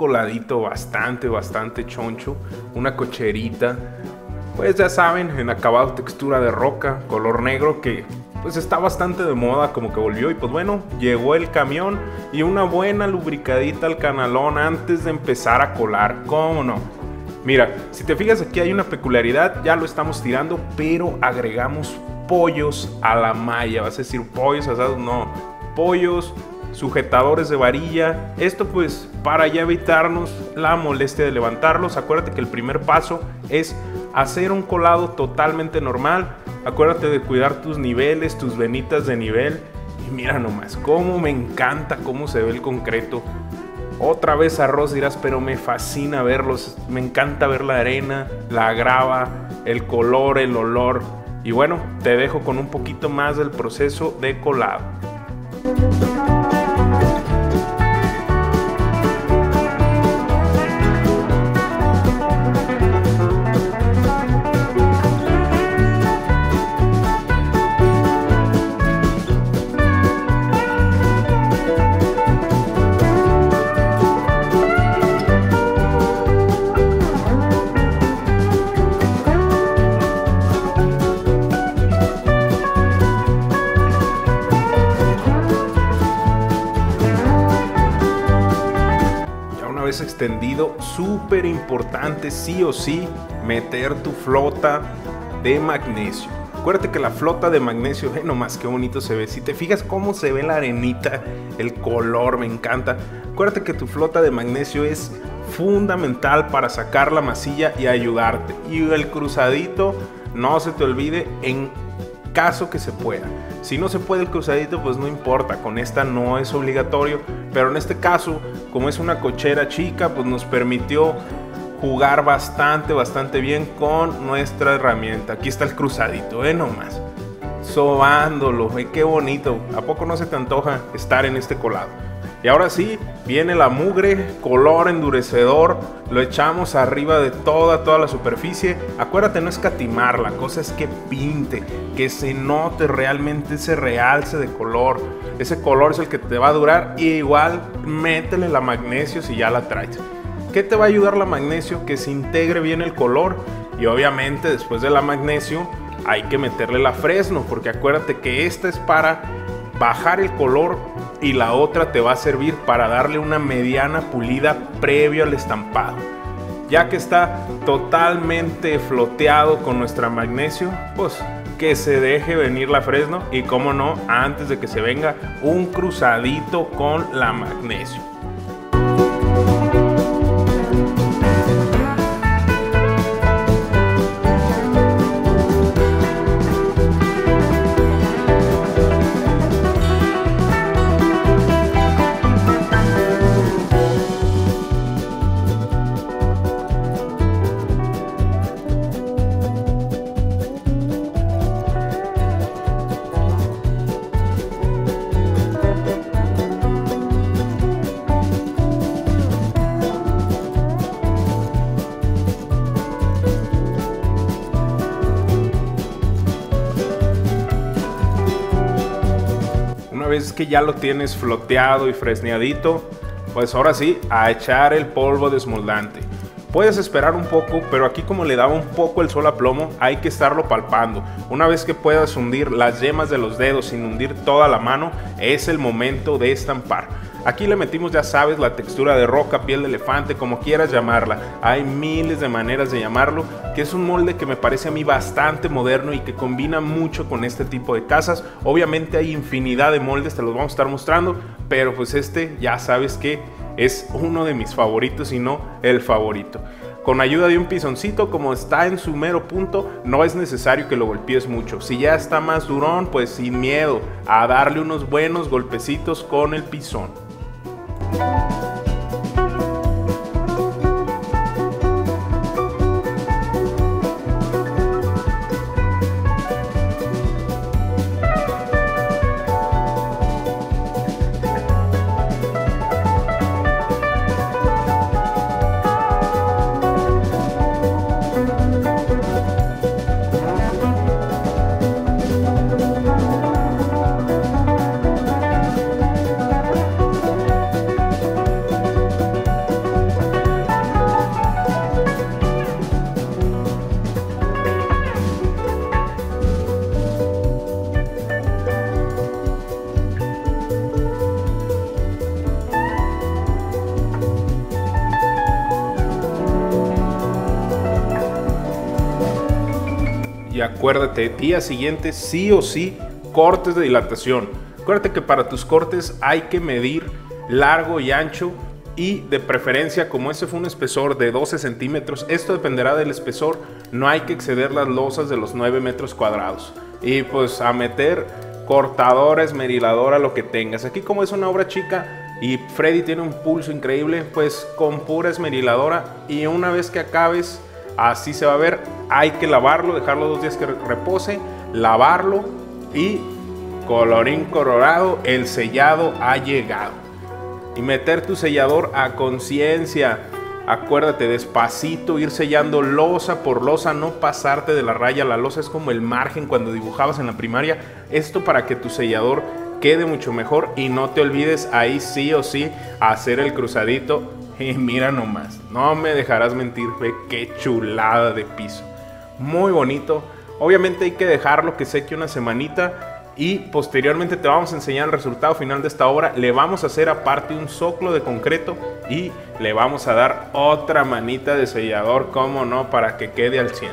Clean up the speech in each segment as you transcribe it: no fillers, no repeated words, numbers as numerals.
coladito bastante choncho, una cocherita, pues ya saben, en acabado textura de roca, color negro, que pues está bastante de moda, como que volvió. Y pues bueno, llegó el camión y una buena lubricadita al canalón antes de empezar a colar, ¿cómo no? Mira, si te fijas aquí hay una peculiaridad, ya lo estamos tirando, pero agregamos pollos a la malla. Vas a decir, pollos asados, no, pollos, sujetadores de varilla, esto pues para ya evitarnos la molestia de levantarlos. Acuérdate que el primer paso es hacer un colado totalmente normal, acuérdate de cuidar tus niveles, tus venitas de nivel. Y mira nomás, cómo me encanta cómo se ve el concreto. Otra vez arroz dirás, pero me fascina verlos, me encanta ver la arena, la grava, el color, el olor. Y bueno, te dejo con un poquito más del proceso de colado. Extendido, súper importante sí o sí meter tu flota de magnesio. Acuérdate que la flota de magnesio, ve nomás qué bonito se ve, si te fijas cómo se ve la arenita, el color, me encanta. Acuérdate que tu flota de magnesio es fundamental para sacar la masilla y ayudarte. Y el cruzadito no se te olvide en caso que se pueda. Si no se puede el cruzadito, pues no importa, con esta no es obligatorio, pero en este caso, como es una cochera chica, pues nos permitió jugar bastante bien con nuestra herramienta. Aquí está el cruzadito, ve nomás, sobándolo, ve qué bonito. ¿A poco no se te antoja estar en este colado? Y ahora sí, viene la mugre, color endurecedor, lo echamos arriba de toda la superficie. Acuérdate no escatimar, la cosa es que pinte, que se note realmente ese realce de color. Ese color es el que te va a durar, y igual métele la magnesio si ya la traes. ¿Qué te va a ayudar la magnesio? Que se integre bien el color. Y obviamente después de la magnesio hay que meterle la fresno, porque acuérdate que esta es para bajar el color y la otra te va a servir para darle una mediana pulida previo al estampado. Ya que está totalmente floteado con nuestra magnesio, pues que se deje venir la fresno, y como no, antes de que se venga, un cruzadito con la magnesio. Vez que ya lo tienes floteado y fresneadito, pues ahora sí, a echar el polvo desmoldante. Puedes esperar un poco, pero aquí como le daba un poco el sol a plomo, hay que estarlo palpando. Una vez que puedas hundir las yemas de los dedos sin hundir toda la mano, es el momento de estampar. Aquí le metimos, ya sabes, la textura de roca, piel de elefante, como quieras llamarla. Hay miles de maneras de llamarlo, que es un molde que me parece a mí bastante moderno y que combina mucho con este tipo de tazas. Obviamente hay infinidad de moldes, te los vamos a estar mostrando, pero pues este ya sabes que es uno de mis favoritos y no el favorito. Con ayuda de un pisoncito, como está en su mero punto, no es necesario que lo golpees mucho. Si ya está más durón, pues sin miedo a darle unos buenos golpecitos con el pisón. Y acuérdate, día siguiente sí o sí cortes de dilatación. Acuérdate que para tus cortes hay que medir largo y ancho, y de preferencia, como este fue un espesor de 12 centímetros, esto dependerá del espesor, no hay que exceder las losas de los 9 metros cuadrados. Y pues a meter cortadora, esmeriladora, lo que tengas. Aquí como es una obra chica y Freddy tiene un pulso increíble, pues con pura esmeriladora, y una vez que acabes, así se va a ver. Hay que lavarlo, dejarlo 2 días que repose, lavarlo y colorín colorado, el sellado ha llegado. Y meter tu sellador a conciencia. Acuérdate, despacito ir sellando losa por losa, no pasarte de la raya. La losa es como el margen cuando dibujabas en la primaria. Esto para que tu sellador quede mucho mejor, y no te olvides ahí sí o sí hacer el cruzadito. Y mira nomás, no me dejarás mentir, ve qué chulada de piso. Muy bonito. Obviamente hay que dejarlo que seque una semanita. Y posteriormente te vamos a enseñar el resultado final de esta obra. Le vamos a hacer aparte un zoclo de concreto y le vamos a dar otra manita de sellador, como no, para que quede al 100.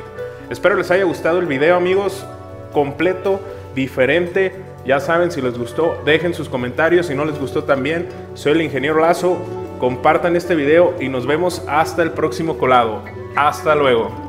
Espero les haya gustado el video, amigos. Completo, diferente. Ya saben, si les gustó, dejen sus comentarios. Si no les gustó también, soy el ingeniero Lasso. Compartan este video y nos vemos hasta el próximo colado. Hasta luego.